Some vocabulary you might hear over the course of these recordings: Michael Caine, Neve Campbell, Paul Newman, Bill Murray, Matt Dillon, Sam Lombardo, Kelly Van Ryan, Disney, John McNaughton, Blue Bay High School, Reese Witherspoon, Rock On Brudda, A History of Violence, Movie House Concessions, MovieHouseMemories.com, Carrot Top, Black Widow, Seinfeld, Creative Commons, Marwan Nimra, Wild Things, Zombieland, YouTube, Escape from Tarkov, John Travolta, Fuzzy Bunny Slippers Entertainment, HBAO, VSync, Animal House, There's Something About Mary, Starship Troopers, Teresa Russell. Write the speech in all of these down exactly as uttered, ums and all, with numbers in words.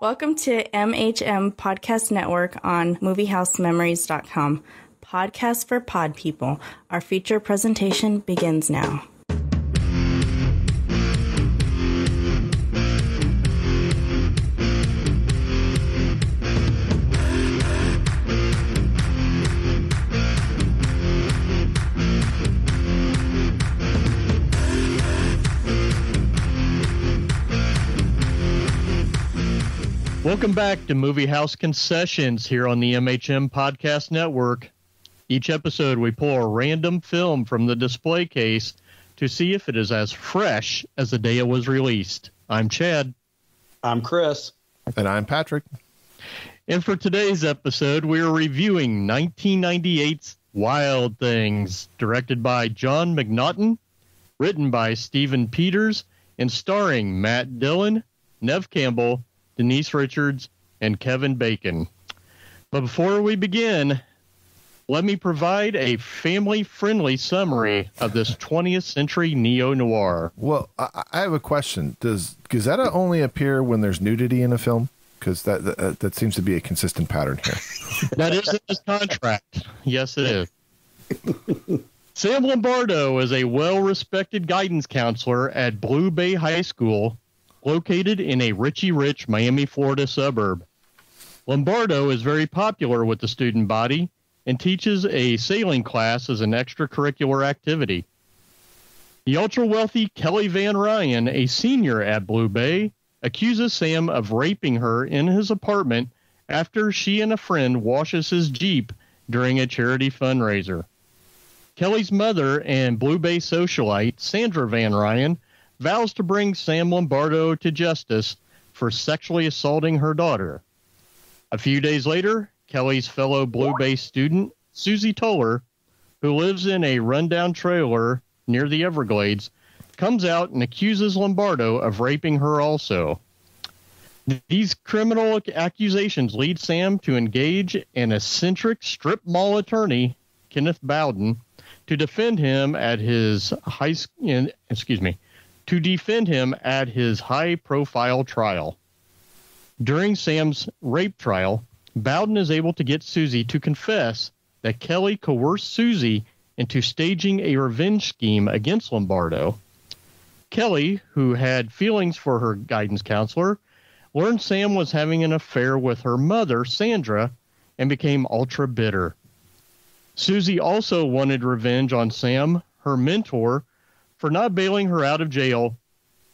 Welcome to M H M Podcast Network on Movie House Memories dot com. Podcast for pod people. Our feature presentation begins now. Welcome back to Movie House Concessions here on the M H M Podcast Network. Each episode, we pull a random film from the display case to see if it is as fresh as the day it was released. I'm Chad. I'm Chris. And I'm Patrick. And for today's episode, we are reviewing nineteen ninety-eight's Wild Things, directed by John McNaughton, written by Stephen Peters, and starring Matt Dillon, Neve Campbell, Denise Richards, and Kevin Bacon. But before we begin, let me provide a family-friendly summary of this twentieth century neo-noir. Well, I, I have a question. Does Gazetta only appear when there's nudity in a film? Because that, that that seems to be a consistent pattern here. That is in his contract. Yes, it is. Sam Lombardo is a well-respected guidance counselor at Blue Bay High School, located in a Richie Rich, Miami, Florida suburb. Lombardo is very popular with the student body and teaches a sailing class as an extracurricular activity. The ultra-wealthy Kelly Van Ryan, a senior at Blue Bay, accuses Sam of raping her in his apartment after she and a friend washes his Jeep during a charity fundraiser. Kelly's mother and Blue Bay socialite, Sandra Van Ryan, vows to bring Sam Lombardo to justice for sexually assaulting her daughter. A few days later, Kelly's fellow Blue Bay student, Susie Toller, who lives in a rundown trailer near the Everglades, comes out and accuses Lombardo of raping her also. These criminal accusations lead Sam to engage an eccentric strip mall attorney, Kenneth Bowden, to defend him at his high school, excuse me, to defend him at his high-profile trial. During Sam's rape trial, Bowden is able to get Susie to confess that Kelly coerced Susie into staging a revenge scheme against Lombardo. Kelly, who had feelings for her guidance counselor, learned Sam was having an affair with her mother, Sandra, and became ultra-bitter. Susie also wanted revenge on Sam, her mentor, for not bailing her out of jail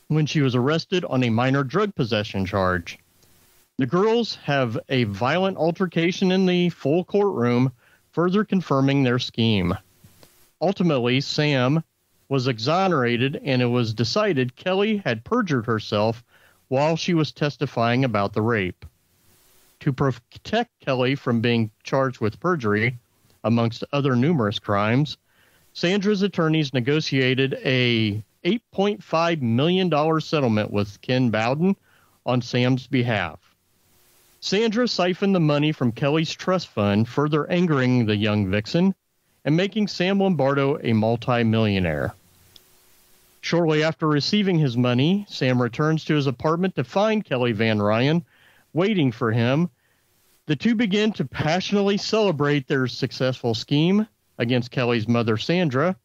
when she was arrested on a minor drug possession charge. The girls have a violent altercation in the full courtroom, further confirming their scheme. Ultimately, Sam was exonerated, and it was decided Kelly had perjured herself while she was testifying about the rape. To protect Kelly from being charged with perjury, amongst other numerous crimes, Sandra's attorneys negotiated a eight point five million dollars settlement with Ken Bowden on Sam's behalf. Sandra siphoned the money from Kelly's trust fund, further angering the young vixen and making Sam Lombardo a multimillionaire. Shortly after receiving his money, Sam returns to his apartment to find Kelly Van Ryan waiting for him. The two begin to passionately celebrate their successful scheme against Kelly's mother, Sandra,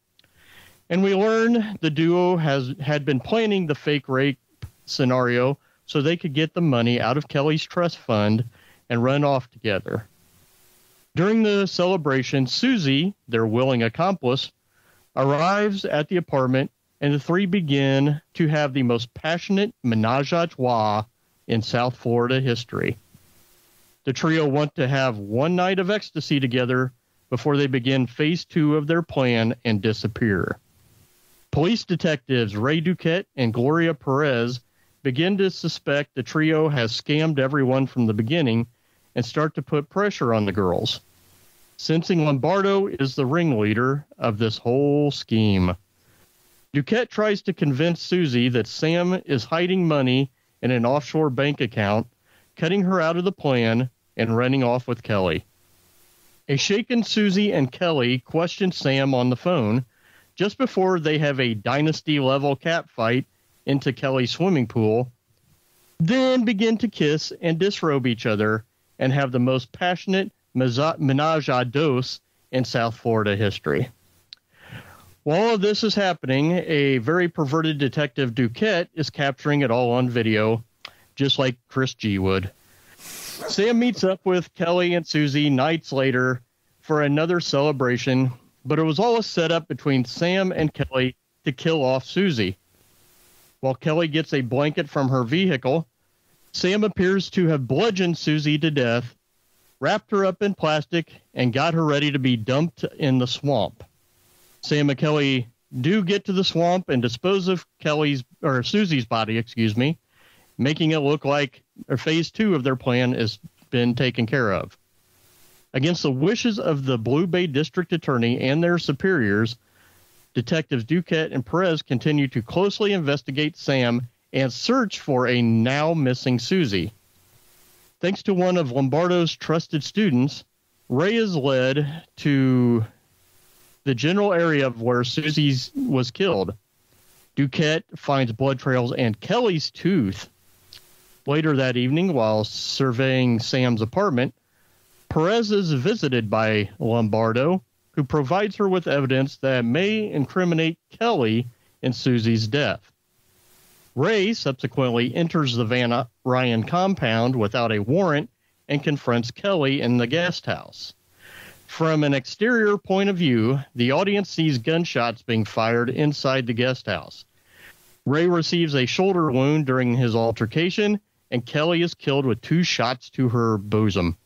and we learn the duo has had been planning the fake rape scenario so they could get the money out of Kelly's trust fund and run off together. During the celebration, Susie, their willing accomplice, arrives at the apartment, and the three begin to have the most passionate ménage à trois in South Florida history. The trio want to have one night of ecstasy together before they begin phase two of their plan and disappear. Police detectives Ray Duquette and Gloria Perez begin to suspect the trio has scammed everyone from the beginning and start to put pressure on the girls, sensing Lombardo is the ringleader of this whole scheme. Duquette tries to convince Susie that Sam is hiding money in an offshore bank account, cutting her out of the plan and running off with Kelly. A shaken Susie and Kelly question Sam on the phone just before they have a dynasty-level catfight into Kelly's swimming pool. then begin to kiss and disrobe each other and have the most passionate menage a dos in South Florida history. While all of this is happening, a very perverted Detective Duquette is capturing it all on video, just like Chris G would. Sam meets up with Kelly and Susie nights later for another celebration, but it was all a setup between Sam and Kelly to kill off Susie. While Kelly gets a blanket from her vehicle, Sam appears to have bludgeoned Susie to death, wrapped her up in plastic, and got her ready to be dumped in the swamp. Sam and Kelly do get to the swamp and dispose of Kelly's or Susie's body, excuse me, making it look like or phase two of their plan has been taken care of. Against the wishes of the Blue Bay District Attorney and their superiors, Detectives Duquette and Perez continue to closely investigate Sam and search for a now missing Susie. Thanks to one of Lombardo's trusted students, Ray is led to the general area of where Susie was killed. Duquette finds blood trails and Kelly's tooth. Later that evening, while surveying Sam's apartment, Perez is visited by Lombardo, who provides her with evidence that may incriminate Kelly in Susie's death. Ray subsequently enters the Van Ryan compound without a warrant and confronts Kelly in the guest house. From an exterior point of view, the audience sees gunshots being fired inside the guest house. Ray receives a shoulder wound during his altercation, and Kelly is killed with two shots to her bosom.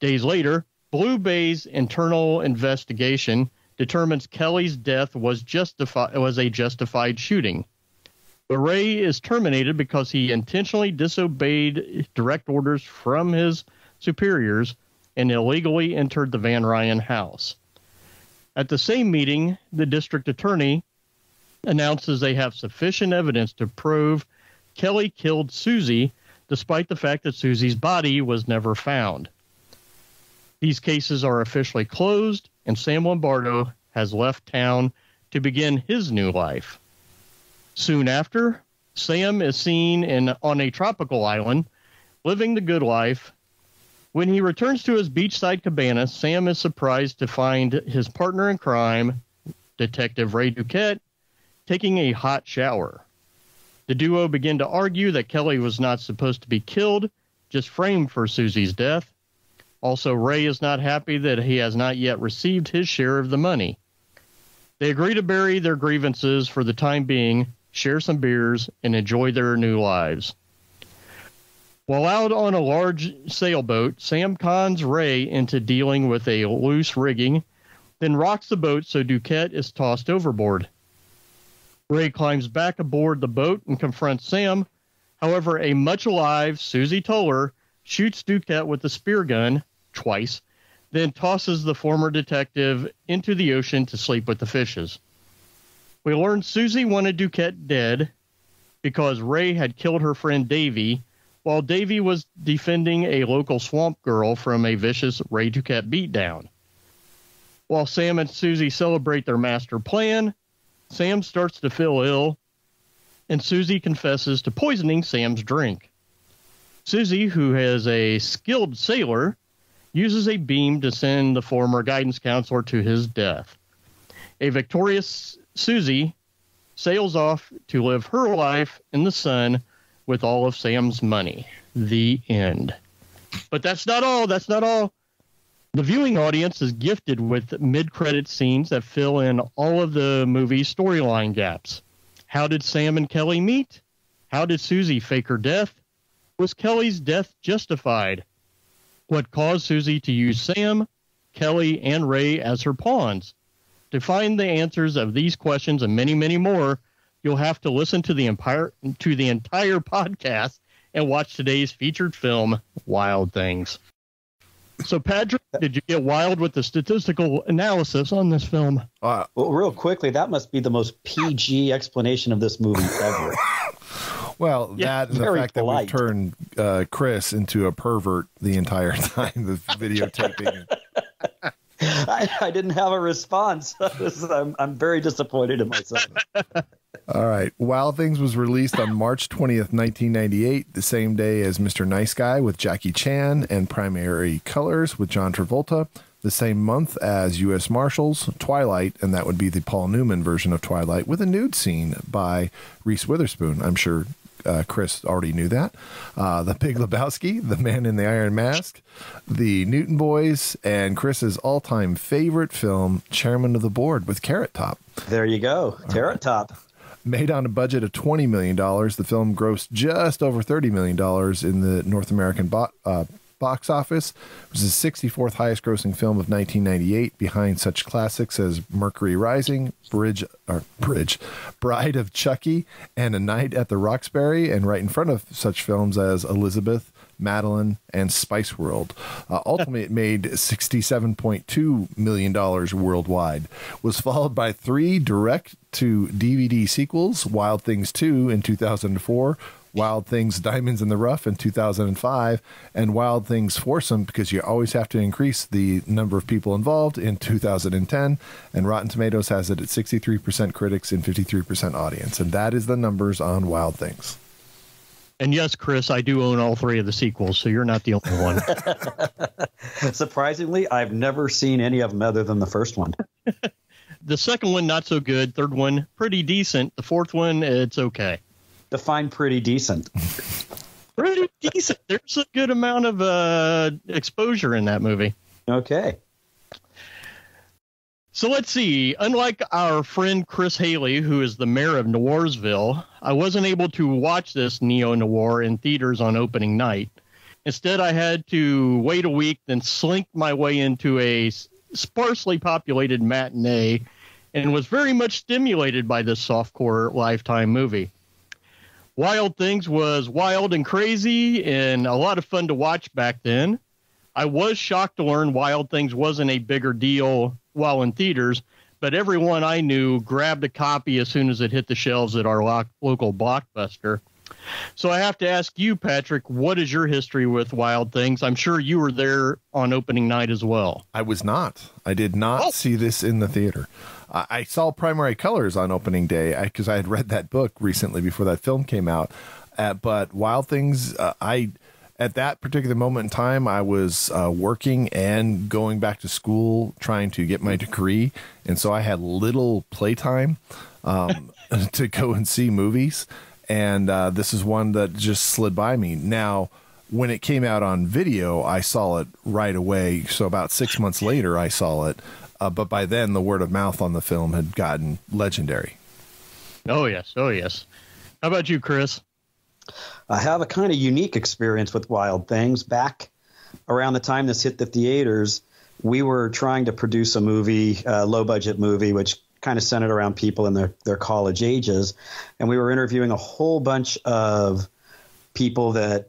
Days later, Blue Bay's internal investigation determines Kelly's death was justifi- was a justified shooting. But Ray is terminated because he intentionally disobeyed direct orders from his superiors and illegally entered the Van Ryan house. At the same meeting, the district attorney announces they have sufficient evidence to prove Kelly killed Susie, despite the fact that Susie's body was never found. These cases are officially closed, and Sam Lombardo has left town to begin his new life. Soon after, Sam is seen in, on a tropical island, living the good life. When he returns to his beachside cabana, Sam is surprised to find his partner in crime, Detective Ray Duquette, taking a hot shower. The duo begin to argue that Kelly was not supposed to be killed, just framed for Susie's death. Also, Ray is not happy that he has not yet received his share of the money. They agree to bury their grievances for the time being, share some beers, and enjoy their new lives. While out on a large sailboat, Sam cons Ray into dealing with a loose rigging, then rocks the boat so Duquette is tossed overboard. Ray climbs back aboard the boat and confronts Sam. However, a much-alive Susie Toller shoots Duquette with a spear gun twice, then tosses the former detective into the ocean to sleep with the fishes. We learn Susie wanted Duquette dead because Ray had killed her friend Davy, while Davy was defending a local swamp girl from a vicious Ray Duquette beatdown. While Sam and Susie celebrate their master plan, Sam starts to feel ill, and Susie confesses to poisoning Sam's drink. Susie, who is a skilled sailor, uses a beam to send the former guidance counselor to his death. A victorious Susie sails off to live her life in the sun with all of Sam's money. The end. But that's not all. That's not all. The viewing audience is gifted with mid-credit scenes that fill in all of the movie's storyline gaps. How did Sam and Kelly meet? How did Susie fake her death? Was Kelly's death justified? What caused Susie to use Sam, Kelly, and Ray as her pawns? To find the answers of these questions and many, many more, you'll have to listen to the entire to the entire podcast and watch today's featured film, Wild Things. So, Patrick, did you get wild with the statistical analysis on this film? Uh, well, real quickly, that must be the most P G explanation of this movie ever. Well, yeah, that and the fact polite. that we turned uh, Chris into a pervert the entire time, the videotaping. I, I didn't have a response. I'm, I'm very disappointed in myself. All right. Wild Things was released on March twentieth, nineteen ninety-eight, the same day as Mister Nice Guy with Jackie Chan and Primary Colors with John Travolta, the same month as U S Marshals, Twilight, and that would be the Paul Newman version of Twilight with a nude scene by Reese Witherspoon. I'm sure Uh, Chris already knew that. Uh, the Big Lebowski, The Man in the Iron Mask, The Newton Boys, and Chris's all-time favorite film, Chairman of the Board with Carrot Top. There you go. Carrot Top. Made on a budget of twenty million dollars, the film grossed just over thirty million dollars in the North American bo uh, box office. It was the sixty-fourth highest grossing film of nineteen ninety-eight, behind such classics as Mercury Rising, Bridge, or Bridge, Bride of Chucky, and A Night at the Roxbury, and right in front of such films as Elizabeth, Madeline, and Spice World. Uh, ultimately, it made sixty-seven point two million dollars worldwide. Was followed by three direct-to-D V D sequels, Wild Things two in two thousand four, Wild Things Diamonds in the Rough in two thousand five, and Wild Things Foursome, because you always have to increase the number of people involved, in two thousand ten. And Rotten Tomatoes has it at sixty-three percent critics and fifty-three percent audience. And that is the numbers on Wild Things. And yes, Chris, I do own all three of the sequels, so you're not the only one. Surprisingly, I've never seen any of them other than the first one. The second one, not so good. Third one, pretty decent. The fourth one, it's okay. Define pretty decent. Pretty decent. There's a good amount of uh, exposure in that movie. Okay. So let's see. Unlike our friend Chris Haley, who is the mayor of Noirsville, I wasn't able to watch this neo-noir in theaters on opening night. Instead, I had to wait a week, then slink my way into a sparsely populated matinee and was very much stimulated by this softcore Lifetime movie. Wild Things was wild and crazy and a lot of fun to watch back then. I was shocked to learn Wild Things wasn't a bigger deal while in theaters, but everyone I knew grabbed a copy as soon as it hit the shelves at our lo- local Blockbuster. So I have to ask you, Patrick, what is your history with Wild Things? I'm sure you were there on opening night as well. I was not. I did not oh. see this in the theater. I saw Primary Colors on opening day because I, I had read that book recently before that film came out. Uh, but Wild Things, uh, I at that particular moment in time, I was uh, working and going back to school trying to get my degree. And so I had little playtime um, to go and see movies. And uh, this is one that just slid by me. Now, when it came out on video, I saw it right away. So about six months later, I saw it. Uh, but by then, the word of mouth on the film had gotten legendary. Oh, yes. Oh, yes. How about you, Chris? I have a kind of unique experience with Wild Things. Back around the time this hit the theaters, we were trying to produce a movie, a low-budget movie, which kind of centered around people in their, their college ages. And we were interviewing a whole bunch of people that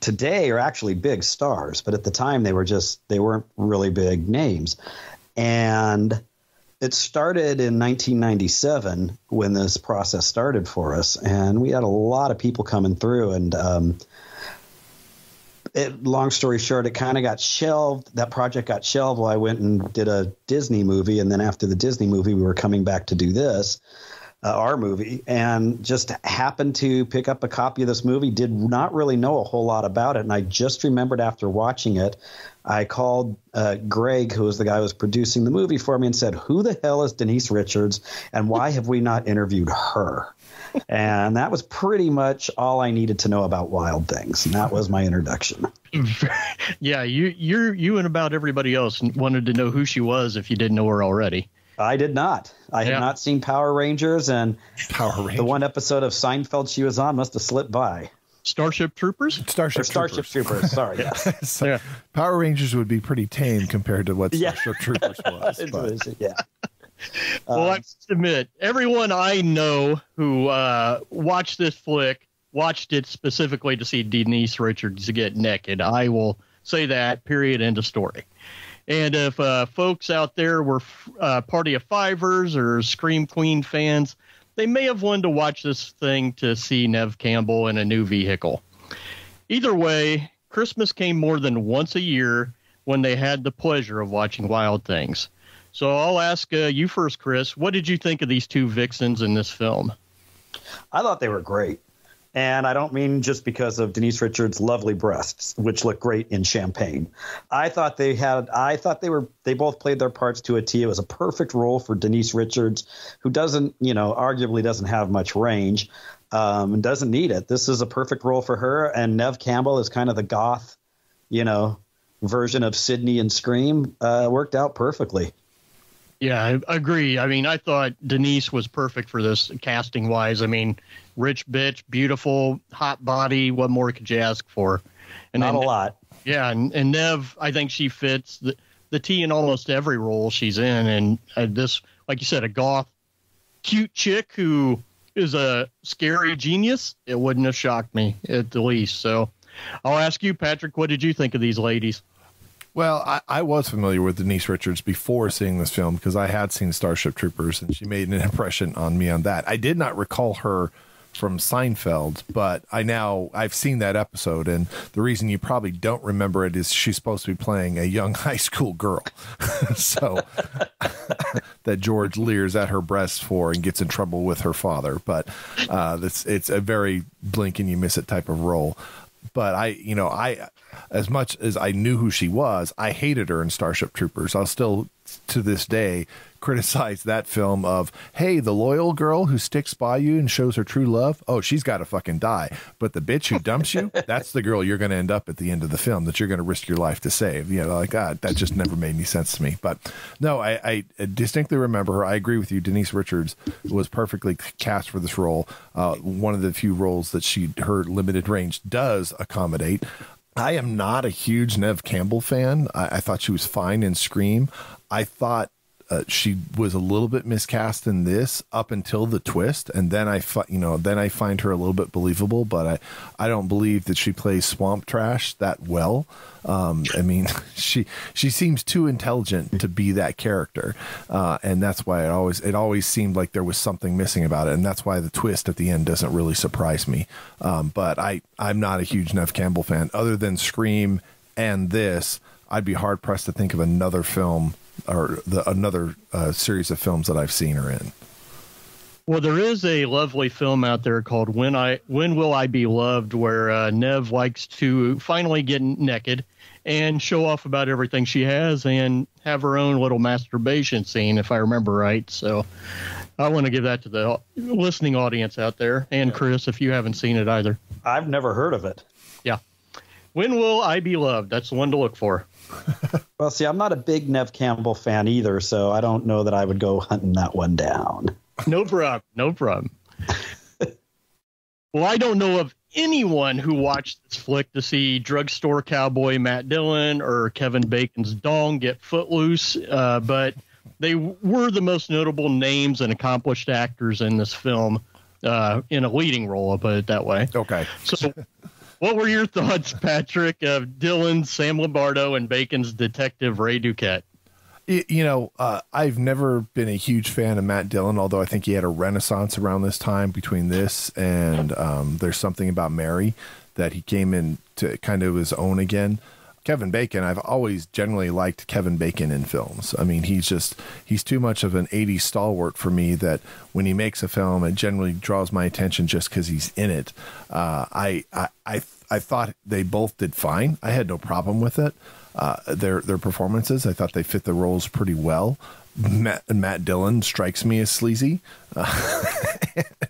today are actually big stars. But at the time, they were just – they weren't really big names. And it started in nineteen ninety-seven when this process started for us. And we had a lot of people coming through. And um, it, long story short, it kind of got shelved. That project got shelved while I went and did a Disney movie. And then after the Disney movie, we were coming back to do this, uh, our movie, and just happened to pick up a copy of this movie. Did not really know a whole lot about it. And I just remembered after watching it, I called uh, Greg, who was the guy who was producing the movie for me, and said, who the hell is Denise Richards, and why have we not interviewed her? And that was pretty much all I needed to know about Wild Things, and that was my introduction. Yeah, you you, you and about everybody else wanted to know who she was if you didn't know her already. I did not. I yeah. had not seen Power Rangers, and Power Rangers. The one episode of Seinfeld she was on must have slipped by. Starship Troopers? Starship, Starship Troopers. Troopers. Sorry. Yeah. So yeah. Power Rangers would be pretty tame compared to what yeah. Starship Troopers was. But. Yeah. Well, um, I must admit, everyone I know who uh, watched this flick watched it specifically to see Denise Richards get naked. I will say that, period, end of story. And if uh, folks out there were uh, Party of Fivers or Scream Queen fans, they may have wanted to watch this thing to see Neve Campbell in a new vehicle. Either way, Christmas came more than once a year when they had the pleasure of watching Wild Things. So I'll ask uh, you first, Chris, what did you think of these two vixens in this film? I thought they were great. And I don't mean just because of Denise Richards' lovely breasts, which look great in champagne. I thought they had – I thought they were – they both played their parts to a T. It was a perfect role for Denise Richards, who doesn't – you know, arguably doesn't have much range um, and doesn't need it. This is a perfect role for her. And Neve Campbell is kind of the goth, you know, version of Sydney in Scream. Uh, worked out perfectly. Yeah, I agree. I mean, I thought Denise was perfect for this casting wise. I mean, rich bitch, beautiful, hot body. What more could you ask for? And Not then, a lot. Yeah. And, and Neve, I think she fits the, the T in almost every role she's in. And uh, this, like you said, a goth, cute chick who is a scary genius. It wouldn't have shocked me at the least. So I'll ask you, Patrick, what did you think of these ladies? Well, I, I was familiar with Denise Richards before seeing this film because I had seen Starship Troopers, and she made an impression on me on that. I did not recall her from Seinfeld, but I now I've seen that episode, and the reason you probably don't remember it is she's supposed to be playing a young high school girl. So that George leers at her breasts for and gets in trouble with her father. But uh, that's it's a very blink and you miss it type of role. But I, you know, I, as much as I knew who she was, I hated her in Starship Troopers. I'll still, to this day, criticize that film of, hey, the loyal girl who sticks by you and shows her true love. Oh, she's got to fucking die. But the bitch who dumps you, that's the girl you're going to end up at the end of the film that you're going to risk your life to save. You know, like, God, that just never made any sense to me. But no, I, I distinctly remember her. I agree with you. Denise Richards was perfectly cast for this role. Uh, one of the few roles that she, her limited range does accommodate. I am not a huge Neve Campbell fan. I, I thought she was fine in Scream. I thought uh, she was a little bit miscast in this up until the twist, and then I, you know, then I find her a little bit believable. But I, I don't believe that she plays swamp trash that well. Um, I mean, she she seems too intelligent to be that character, uh, and that's why it always it always seemed like there was something missing about it, and that's why the twist at the end doesn't really surprise me. Um, but I I'm not a huge Neve Campbell fan. Other than Scream and this, I'd be hard pressed to think of another film or the another uh, series of films that I've seen her in. Well, there is a lovely film out there called When I When Will I Be Loved, where uh, Neve likes to finally get naked and show off about everything she has and have her own little masturbation scene, if I remember right. So I want to give that to the listening audience out there. And Chris, if you haven't seen it either. I've never heard of it. Yeah. When Will I Be Loved? That's the one to look for. Well, see, I'm not a big Neve Campbell fan either, so I don't know that I would go hunting that one down. No problem. No problem. Well, I don't know of anyone who watched this flick to see Drugstore Cowboy Matt Dillon or Kevin Bacon's dong get footloose, uh, but they were the most notable names and accomplished actors in this film uh, in a leading role, I'll put it that way. Okay. So... What were your thoughts, Patrick, of Dillon, Sam Lombardo, and Bacon's detective Ray Duquette? You know, uh, I've never been a huge fan of Matt Dillon, although I think he had a renaissance around this time between this and um, There's Something About Mary that he came in to kind of his own again. Kevin Bacon, I've always generally liked Kevin Bacon in films. I mean, he's just, he's too much of an eighties stalwart for me that when he makes a film, it generally draws my attention just because he's in it. Uh, I, I, I, I thought they both did fine. I had no problem with it. Uh, their, their performances, I thought they fit the roles pretty well. Matt, Matt Dillon strikes me as sleazy, uh,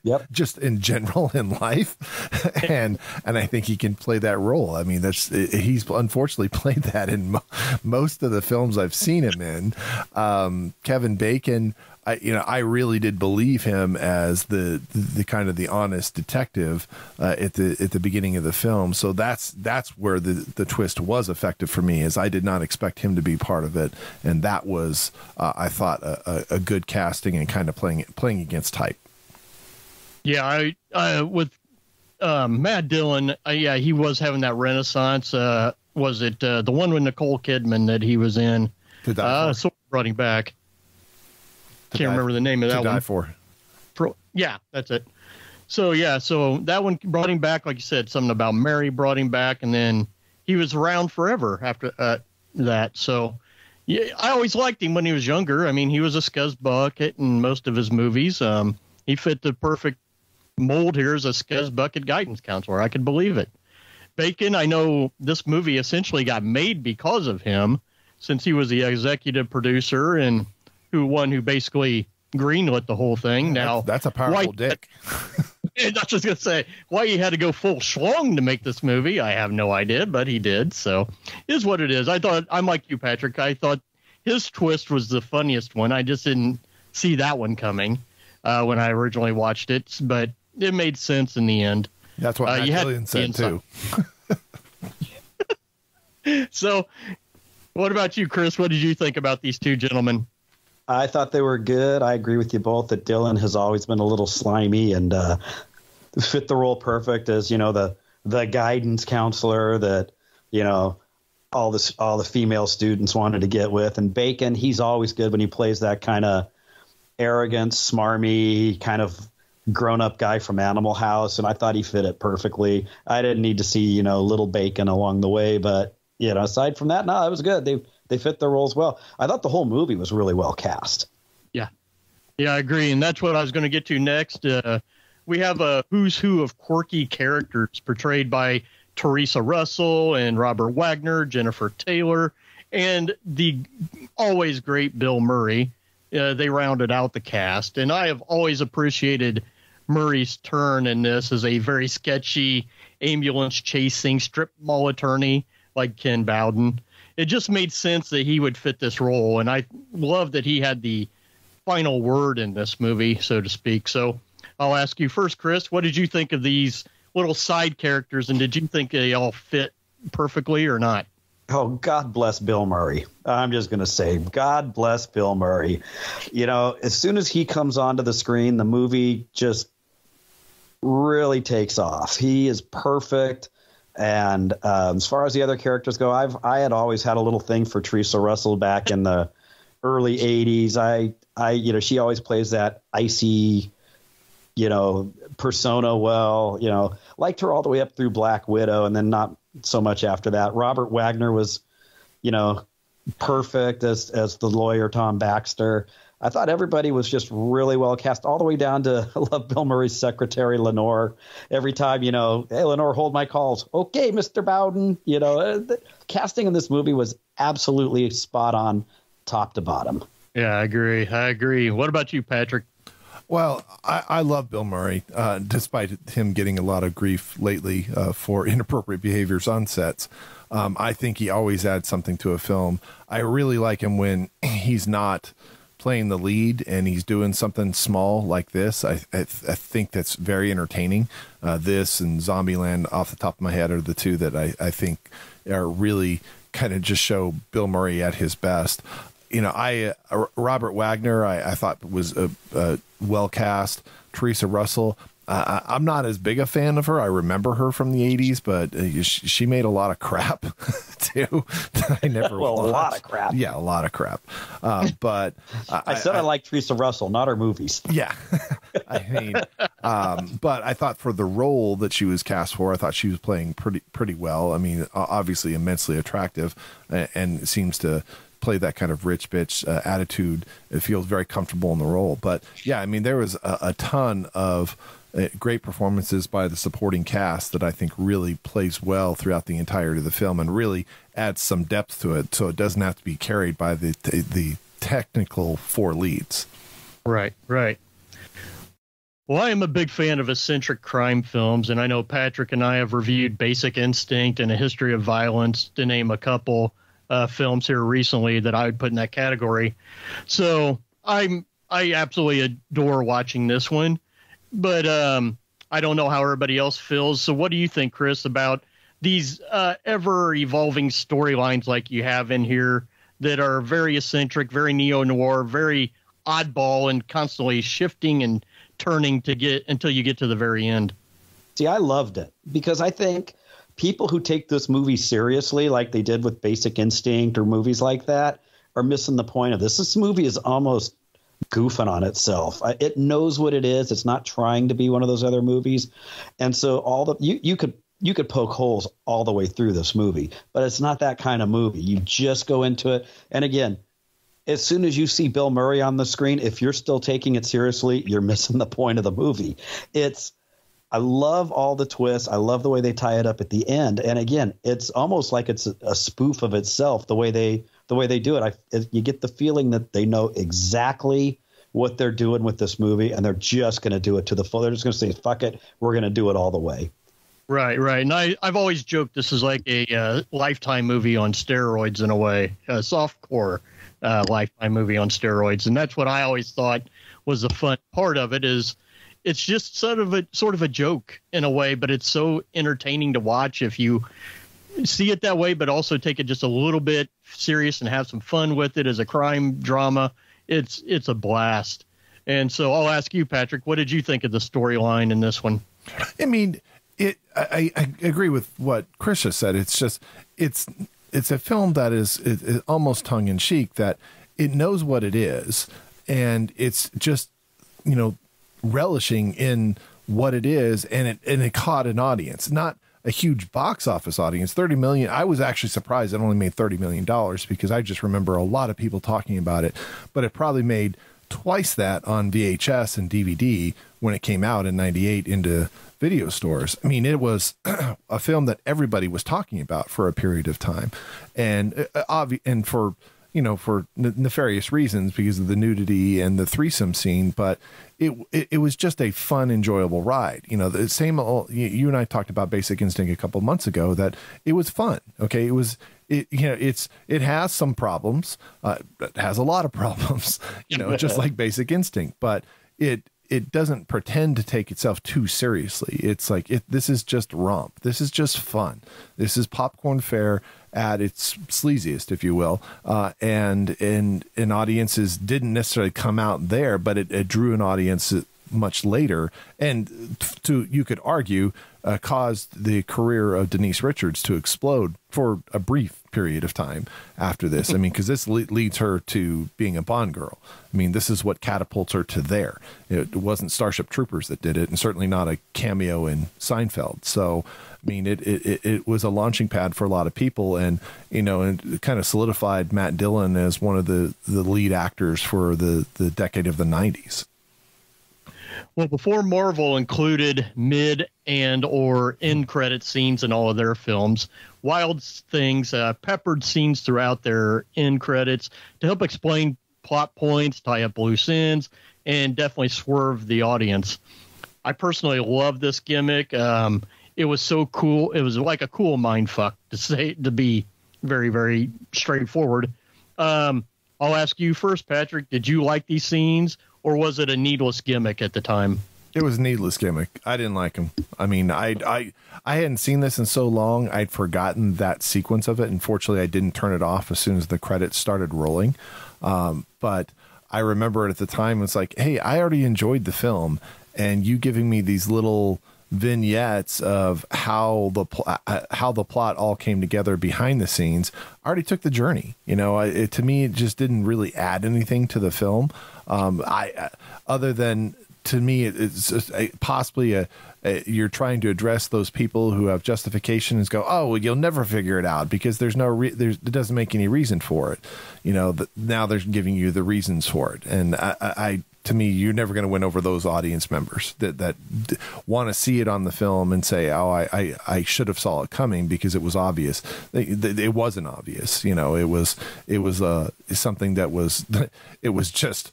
yep. Just in general in life, and and I think he can play that role. I mean, that's he's unfortunately played that in mo most of the films I've seen him in. Um, Kevin Bacon, I you know I really did believe him as the the, the kind of the honest detective uh, at the at the beginning of the film. So that's that's where the the twist was effective for me, is I did not expect him to be part of it, and that was uh, I. thought a, a, a good casting and kind of playing playing against type. Yeah, I uh, with um, Matt Dillon, uh, yeah, he was having that renaissance. Uh, was it uh, the one with Nicole Kidman that he was in? To Die uh, For. Sort of running back. To Can't die, remember the name of that to one. To Die For. Pro, yeah, that's it. So, yeah, so that one brought him back. Like you said, Something About Mary brought him back, and then he was around forever after uh, that. So... Yeah, I always liked him when he was younger. I mean, he was a scuzzbucket in most of his movies. Um, he fit the perfect mold here as a scuzz bucket guidance counselor. I could believe it. Bacon, I know this movie essentially got made because of him, since he was the executive producer and who one who basically greenlit the whole thing. Now that's, that's a powerful why, dick. I was just gonna say why he had to go full schlong to make this movie. I have no idea, but he did. So it is what it is. I thought I'm like you, Patrick. I thought his twist was the funniest one. I just didn't see that one coming uh, when I originally watched it, but it made sense in the end. That's what uh, Matt Dillon said too. So, what about you, Chris? What did you think about these two gentlemen? I thought they were good. I agree with you both that Dillon has always been a little slimy and uh, fit the role perfect as, you know, the the guidance counselor that, you know, all this all the female students wanted to get with. And Bacon, he's always good when he plays that kind of arrogant, smarmy, kind of grown-up guy from Animal House, and I thought he fit it perfectly. I didn't need to see, you know, little Bacon along the way, but, you know, aside from that, no, it was good. They they fit their roles well. I thought the whole movie was really well cast. Yeah. Yeah, I agree, and that's what I was going to get to next. Uh, we have a who's who of quirky characters portrayed by Teresa Russell and Robert Wagner, Jennifer Taylor, and the always great Bill Murray. Uh, they rounded out the cast, and I have always appreciated Murray's turn in this as a very sketchy ambulance-chasing strip mall attorney like Ken Bowden. It just made sense that he would fit this role, and I love that he had the final word in this movie, so to speak. So I'll ask you first, Chris, what did you think of these little side characters, and did you think they all fit perfectly or not? Oh, God bless Bill Murray. I'm just going to say, God bless Bill Murray. You know, as soon as he comes onto the screen, the movie just really takes off. He is perfect. And um, as far as the other characters go, I've I had always had a little thing for Teresa Russell back in the early eighties. I, I, you know, she always plays that icy, you know, persona well. You know, liked her all the way up through Black Widow, and then not so much after that. Robert Wagner was, you know, perfect as as the lawyer Tom Baxter. I thought everybody was just really well cast, all the way down to I love Bill Murray's secretary Lenore. Every time, you know, hey, Lenore, hold my calls. Okay, Mister Bowden. You know, the casting in this movie was absolutely spot on, top to bottom. Yeah, I agree. I agree. What about you, Patrick? Well, I, I love Bill Murray, uh, despite him getting a lot of grief lately uh, for inappropriate behaviors on sets. Um, I think he always adds something to a film. I really like him when he's not playing the lead and he's doing something small like this. I, I, I think that's very entertaining. Uh, this and Zombieland off the top of my head are the two that I, I think are really kind of just show Bill Murray at his best. You know, I uh, Robert Wagner, I, I thought was a, a well cast. Teresa Russell, uh, I, I'm not as big a fan of her. I remember her from the eighties, but uh, she, she made a lot of crap too. That I never well, watched. a lot of crap. Yeah, a lot of crap. Uh, but I, I said I, I like Teresa Russell, not her movies. Yeah, I mean, um, but I thought for the role that she was cast for, I thought she was playing pretty pretty well. I mean, obviously immensely attractive, and, and seems to play that kind of rich bitch uh, attitude. It feels very comfortable in the role. But yeah, I mean, there was a, a ton of uh, great performances by the supporting cast that I think really plays well throughout the entirety of the film and really adds some depth to it. So it doesn't have to be carried by the, the, the technical four leads. Right, right. Well, I am a big fan of eccentric crime films, and I know Patrick and I have reviewed Basic Instinct and A History of Violence, to name a couple Uh, films here recently that I would put in that category. So I'm I absolutely adore watching this one, but um, I don't know how everybody else feels. So what do you think, Chris, about these uh, ever evolving storylines like you have in here that are very eccentric, very neo-noir, very oddball, and constantly shifting and turning to get until you get to the very end? See, I loved it because I think people who take this movie seriously, like they did with Basic Instinct or movies like that, are missing the point of this. This movie is almost goofing on itself. It knows what it is. It's not trying to be one of those other movies. And so all the you, you could you could poke holes all the way through this movie, but it's not that kind of movie. You just go into it. And again, as soon as you see Bill Murray on the screen, if you're still taking it seriously, you're missing the point of the movie. It's I love all the twists. I love the way they tie it up at the end. And again, it's almost like it's a, a spoof of itself, the way they the way they do it. I, you get the feeling that they know exactly what they're doing with this movie, and they're just going to do it to the full. They're just going to say, fuck it, we're going to do it all the way. Right, right. And I, I've always joked this is like a uh, Lifetime movie on steroids in a way, a softcore uh, Lifetime movie on steroids. And that's what I always thought was the fun part of it is, it's just sort of a sort of a joke in a way, but it's so entertaining to watch if you see it that way, but also take it just a little bit serious and have some fun with it as a crime drama. It's it's a blast. And so I'll ask you, Patrick, what did you think of the storyline in this one? I mean, it. I, I agree with what Chris just said. It's just it's it's a film that is it, it almost tongue in cheek, that it knows what it is, and it's just, you know, relishing in what it is, and it and it caught an audience, not a huge box office audience. Thirty million. I was actually surprised it only made thirty million dollars, because I just remember a lot of people talking about it, but it probably made twice that on V H S and D V D when it came out in ninety-eight into video stores. I mean, it was a film that everybody was talking about for a period of time, and obvi- and for you know, for nefarious reasons, because of the nudity and the threesome scene. But it, it, it was just a fun, enjoyable ride. You know, the same old, you and I talked about Basic Instinct a couple of months ago, that it was fun. Okay. It was, it, you know, it's, it has some problems, uh, it has a lot of problems, you know, just like Basic Instinct, but it, it doesn't pretend to take itself too seriously. It's like, it, this is just romp. This is just fun. This is popcorn fare at its sleaziest, if you will. Uh, and, and, and audiences didn't necessarily come out there, but it, it drew an audience much later. And to, you could argue, uh, caused the career of Denise Richards to explode for a brief period of time after this. I mean, because this le leads her to being a Bond girl. I mean, this is what catapults her to there. It wasn't Starship Troopers that did it, and certainly not a cameo in Seinfeld. So, I mean, it it, it was a launching pad for a lot of people, and, you know, and it kind of solidified Matt Dillon as one of the, the lead actors for the, the decade of the nineties. Well, before Marvel included mid and or end credit scenes in all of their films, Wild Things uh, peppered scenes throughout their end credits to help explain plot points, tie up loose ends, and definitely swerve the audience. I personally love this gimmick. Um, it was so cool. It was like a cool mind fuck, to say, to be very, very straightforward. Um, I'll ask you first, Patrick, did you like these scenes? Or was it a needless gimmick at the time? It was a needless gimmick. I didn't like him. I mean, I I I hadn't seen this in so long. I'd forgotten that sequence of it. Unfortunately, I didn't turn it off as soon as the credits started rolling. Um, but I remember it at the time. It's like, hey, I already enjoyed the film, and you giving me these little vignettes of how the pl uh, how the plot all came together behind the scenes. I already took the journey. You know, I, it, to me, it just didn't really add anything to the film. Um, I, uh, other than to me, it, it's just a, possibly a, a, you're trying to address those people who have justifications, go, oh, well, you'll never figure it out because there's no, re there's, it doesn't make any reason for it. You know, the, now they're giving you the reasons for it. And I, I, I to me, you're never going to win over those audience members that, that d want to see it on the film and say, oh, I, I, I should have saw it coming because it was obvious. It, it wasn't obvious. You know, it was, it was, uh, something that was, it was just,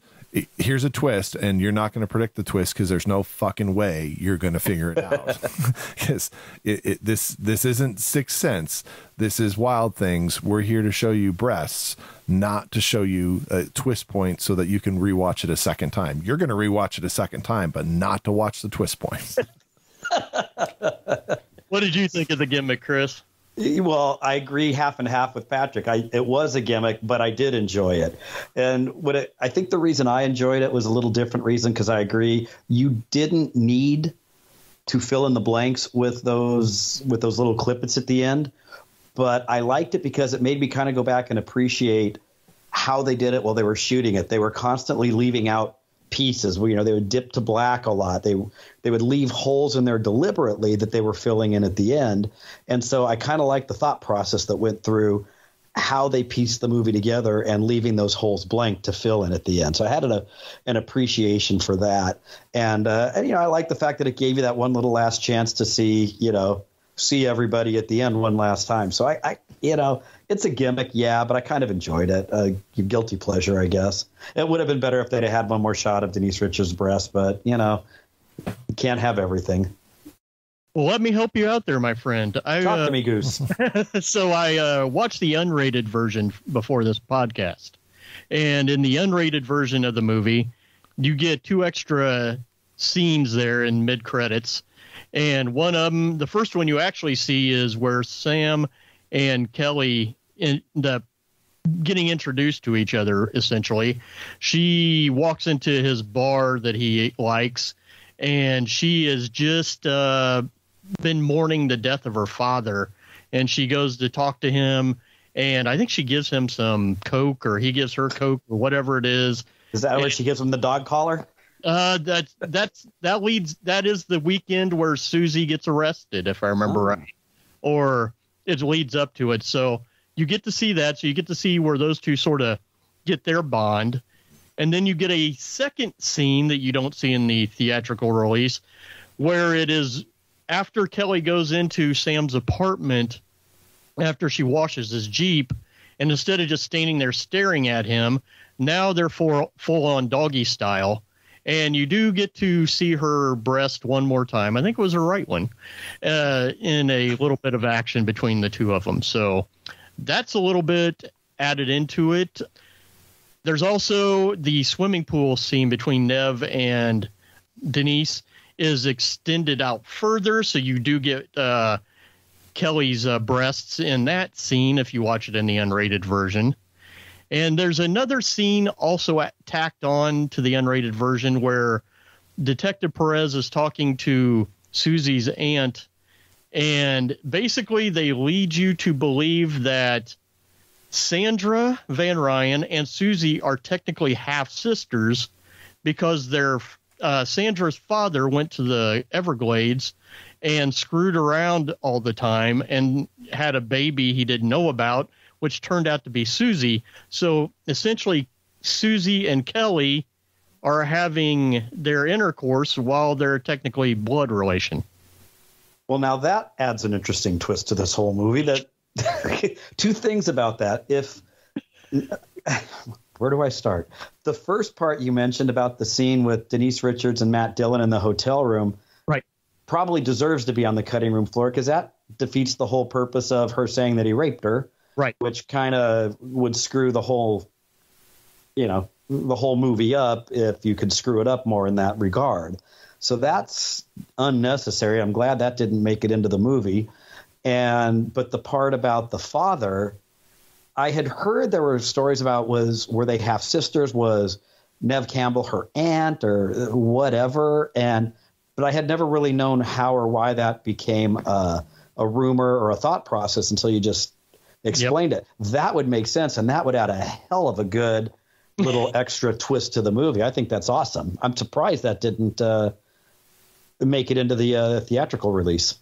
here's a twist, and you're not going to predict the twist because there's no fucking way you're going to figure it out. Because it, it, this this isn't Sixth Sense. This is Wild Things. We're here to show you breasts, not to show you a twist point so that you can rewatch it a second time. You're going to rewatch it a second time, but not to watch the twist points. What did you think of the gimmick, Chris? Well, I agree half and half with Patrick. I, it was a gimmick, but I did enjoy it. And what it, I think the reason I enjoyed it was a little different reason, because I agree you didn't need to fill in the blanks with those with those little clippets at the end. But I liked it because it made me kind of go back and appreciate how they did it while they were shooting it. They were constantly leaving out pieces where, you know, they would dip to black a lot. They they would leave holes in there deliberately that they were filling in at the end. And so I kind of like the thought process that went through how they pieced the movie together and leaving those holes blank to fill in at the end. So I had an, a, an appreciation for that. And, uh, and, you know, I like the fact that it gave you that one little last chance to see, you know, see everybody at the end one last time. So I, I you know, it's a gimmick. Yeah, but I kind of enjoyed it. Uh, guilty pleasure, I guess. It would have been better if they'd have had one more shot of Denise Richards' breast, but, you know, you can't have everything. Well, let me help you out there, my friend. I, Talk uh, to me, Goose. So I uh, watched the unrated version before this podcast. And in the unrated version of the movie, you get two extra scenes there in mid-credits. And one of them, the first one you actually see is where Sam and Kelly end up getting introduced to each other, essentially. She walks into his bar that he likes, and she is just... Uh, been mourning the death of her father, and she goes to talk to him, and I think she gives him some Coke, or he gives her Coke, or whatever it is. Is that where she gives him the dog collar? Uh, that that's that leads that is the weekend where Susie gets arrested, if I remember oh. right, or it leads up to it. So you get to see that. So you get to see where those two sort of get their bond, and then you get a second scene that you don't see in the theatrical release, where it is. After Kelly goes into Sam's apartment, after she washes his Jeep, and instead of just standing there staring at him, now they're full, full on doggy style. And you do get to see her breast one more time. I think it was her right one, uh, in a little bit of action between the two of them. So that's a little bit added into it. There's also the swimming pool scene between Neve and Denise. Is extended out further, so you do get uh, Kelly's uh, breasts in that scene if you watch it in the unrated version. And there's another scene also at, tacked on to the unrated version where Detective Perez is talking to Susie's aunt, and basically they lead you to believe that Sandra Van Ryan and Susie are technically half-sisters because they're... Uh, Sandra's father went to the Everglades and screwed around all the time and had a baby he didn't know about, which turned out to be Susie. So essentially, Susie and Kelly are having their intercourse while they're technically blood relation. Well, now that adds an interesting twist to this whole movie. That two things about that. If where do I start? The first part you mentioned about the scene with Denise Richards and Matt Dillon in the hotel room, right, probably deserves to be on the cutting room floor because that defeats the whole purpose of her saying that he raped her, right? Which kind of would screw the whole, you know, the whole movie up if you could screw it up more in that regard. So that's unnecessary. I'm glad that didn't make it into the movie. And but the part about the father. I had heard there were stories about was were they half sisters? Was Neve Campbell her aunt or whatever? And but I had never really known how or why that became a, a rumor or a thought process until you just explained yep. it. That would make sense, and that would add a hell of a good little extra twist to the movie. I think that's awesome. I'm surprised that didn't uh, make it into the uh, theatrical release.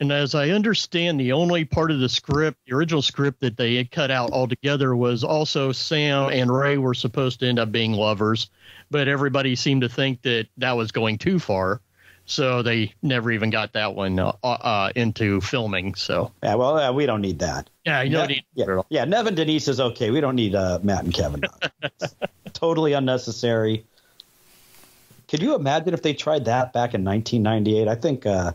And as I understand, the only part of the script, the original script that they had cut out altogether was also Sam and Ray were supposed to end up being lovers, but everybody seemed to think that that was going too far. So they never even got that one uh, uh, into filming. So, yeah, well, uh, we don't need that. Yeah, you don't ne- need yeah, that yeah, Neve and Denise is okay. We don't need uh, Matt and Kevin. Totally unnecessary. Could you imagine if they tried that back in nineteen ninety-eight? I think... Uh,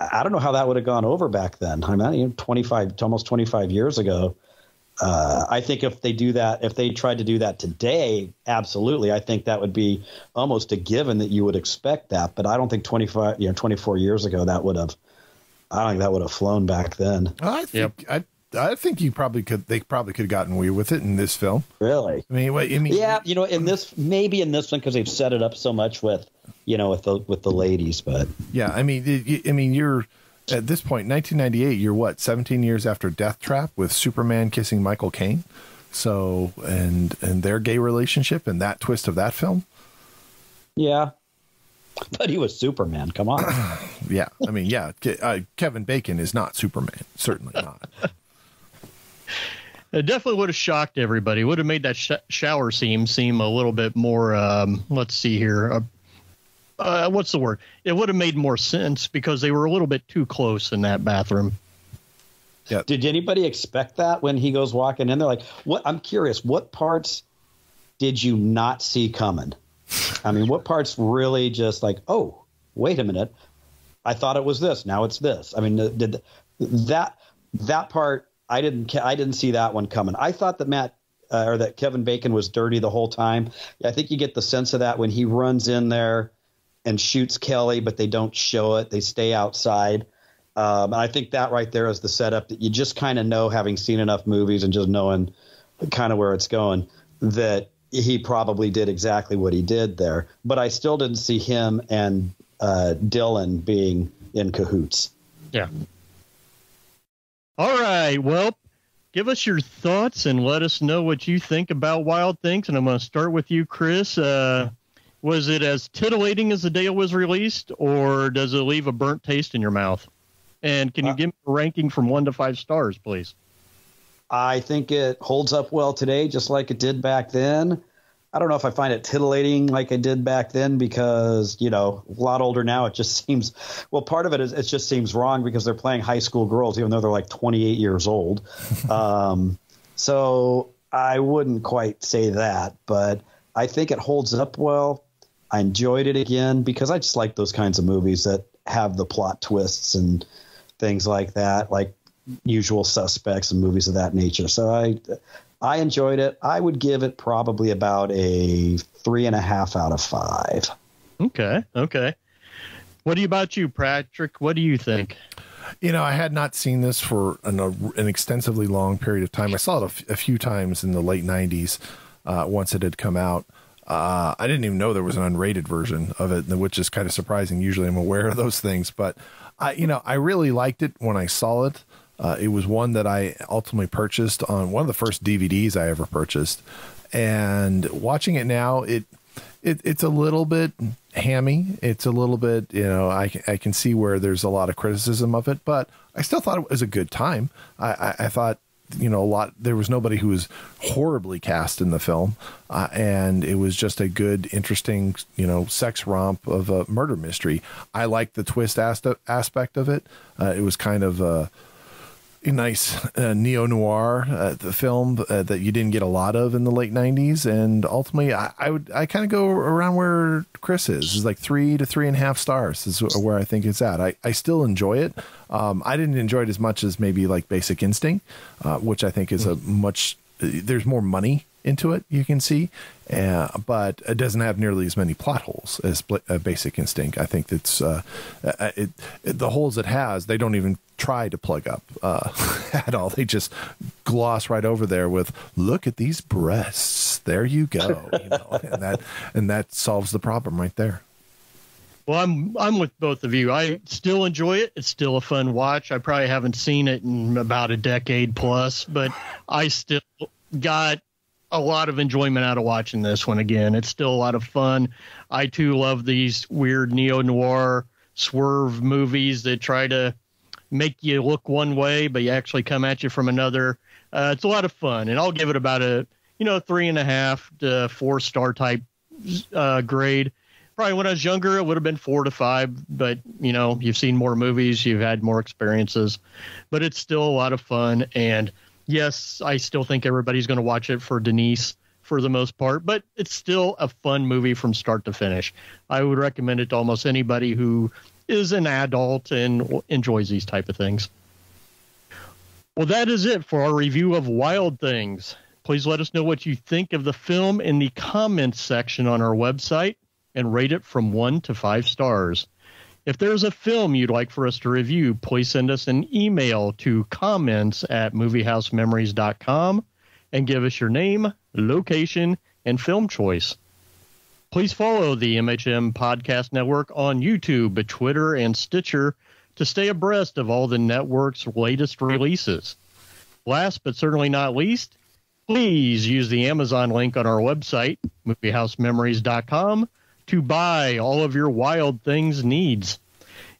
I don't know how that would have gone over back then. I mean, twenty-five, almost twenty-five years ago. Uh, I think if they do that, if they tried to do that today, absolutely. I think that would be almost a given that you would expect that. But I don't think twenty-five, you know, twenty-four years ago that would have. I don't think that would have flown back then. I think yep. I, I think you probably could. They probably could have gotten away with it in this film. Really? I mean, I mean, yeah. You know, in this maybe in this one because they've set it up so much with. You know, with the with the ladies, but yeah, I mean, it, I mean, you're at this point, nineteen ninety-eight. You're what, seventeen years after Death Trap with Superman kissing Michael Caine, so and and their gay relationship and that twist of that film. Yeah, but he was Superman. Come on. Yeah, I mean, yeah, uh, Kevin Bacon is not Superman. Certainly not. It definitely would have shocked everybody. Would have made that sh- shower seem seem a little bit more. Um, let's see here. Uh, uh, what's the word? It would have made more sense because they were a little bit too close in that bathroom. Yep. Did anybody expect that when he goes walking in? They're like, "What?" I'm curious. What parts did you not see coming? I mean, what parts really just like, oh, wait a minute. I thought it was this. Now it's this. I mean, did that that part? I didn't I didn't see that one coming. I thought that Matt uh, or that Kevin Bacon was dirty the whole time. I think you get the sense of that when he runs in there and shoots Kelly, but they don't show it. They stay outside. Um, and I think that right there is the setup that you just kind of know, having seen enough movies and just knowing kind of where it's going, that he probably did exactly what he did there. But I still didn't see him and uh, Dillon being in cahoots. Yeah. All right, well, give us your thoughts and let us know what you think about Wild Things. And I'm going to start with you, Chris. Uh, was it as titillating as the day it was released, or does it leave a burnt taste in your mouth? And can you uh, give me a ranking from one to five stars, please? I think it holds up well today, just like it did back then. I don't know if I find it titillating like I did back then because, you know, a lot older now, it just seems – well, part of it is it just seems wrong because they're playing high school girls even though they're like twenty-eight years old. um, so I wouldn't quite say that, but I think it holds up well. I enjoyed it again because I just like those kinds of movies that have the plot twists and things like that, like Usual Suspects and movies of that nature. So I – I enjoyed it. I would give it probably about a three and a half out of five. Okay. Okay. What do you, about you, Patrick? What do you think? You know, I had not seen this for an, a, an extensively long period of time. I saw it a, f- a few times in the late nineties uh, once it had come out. Uh, I didn't even know there was an unrated version of it, which is kind of surprising. Usually I'm aware of those things, but I, you know, I really liked it when I saw it. Uh, it was one that I ultimately purchased on one of the first D V Ds I ever purchased, and watching it now, it, it it's a little bit hammy. It's a little bit, you know, I, I can see where there's a lot of criticism of it, but I still thought it was a good time. I, I, I thought, you know, a lot, there was nobody who was horribly cast in the film. Uh, and it was just a good, interesting, you know, sex romp of a murder mystery. I liked the twist as- aspect of it. Uh, it was kind of, uh, a nice uh, neo-noir uh, the film uh, that you didn't get a lot of in the late nineties, and ultimately I, I would I kind of go around where Chris is. It's like three to three and a half stars is where I think it's at. I, I still enjoy it. Um, I didn't enjoy it as much as maybe like Basic Instinct, uh, which I think is a much there's more money into it, you can see, uh, but it doesn't have nearly as many plot holes as uh, Basic Instinct. I think that's uh, it, it, the holes it has, they don't even try to plug up uh, at all. They just gloss right over there with, look at these breasts. There you go. You know, and that and that solves the problem right there. Well, I'm I'm with both of you. I still enjoy it. It's still a fun watch. I probably haven't seen it in about a decade plus, but I still got a lot of enjoyment out of watching this one again. It's still a lot of fun. I too love these weird neo-noir swerve movies that try to make you look one way, but you actually come at you from another. Uh, it's a lot of fun, and I'll give it about a, you know, three and a half to four star type uh, grade. Probably when I was younger, it would have been four to five, but you know, you've seen more movies, you've had more experiences, but it's still a lot of fun. And yes, I still think everybody's going to watch it for Denise for the most part, but it's still a fun movie from start to finish. I would recommend it to almost anybody who is an adult and enjoys these type of things. Well, that is it for our review of Wild Things. Please let us know what you think of the film in the comments section on our website and rate it from one to five stars. If there's a film you'd like for us to review, please send us an email to comments at movie house memories dot com and give us your name, location, and film choice. Please follow the M H M Podcast Network on YouTube, Twitter, and Stitcher to stay abreast of all the network's latest releases. Last but certainly not least, please use the Amazon link on our website, movie house memories dot com, to buy all of your Wild Things needs.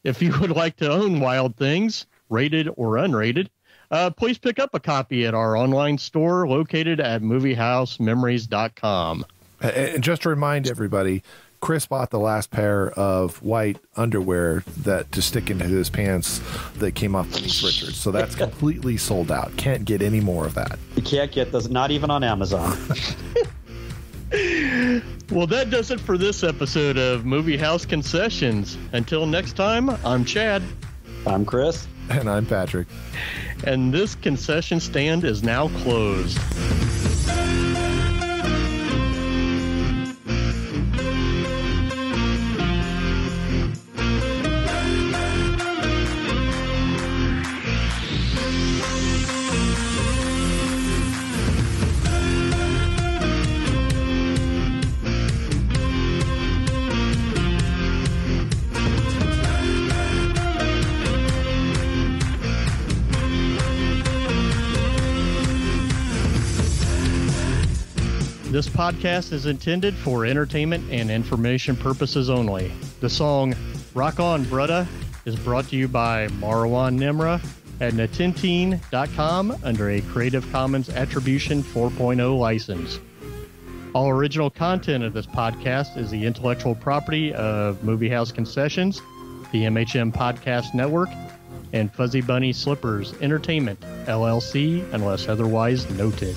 If you would like to own Wild Things, rated or unrated, uh, please pick up a copy at our online store located at movie house memories dot com. And just to remind everybody, Chris bought the last pair of white underwear that to stick into his pants that came off Denise Richards. So that's completely sold out. Can't get any more of that. You can't get those, not even on Amazon. Well, that does it for this episode of Movie House Concessions. Until next time, I'm Chad. I'm Chris. And I'm Patrick. And this concession stand is now closed. This podcast is intended for entertainment and information purposes only. The song Rock On Brudda is brought to you by Marwan Nimra at natinteen dot com under a Creative Commons Attribution four point oh license. All original content of this podcast is the intellectual property of Movie House Concessions, the M H M Podcast Network, and Fuzzy Bunny Slippers Entertainment, L L C, unless otherwise noted.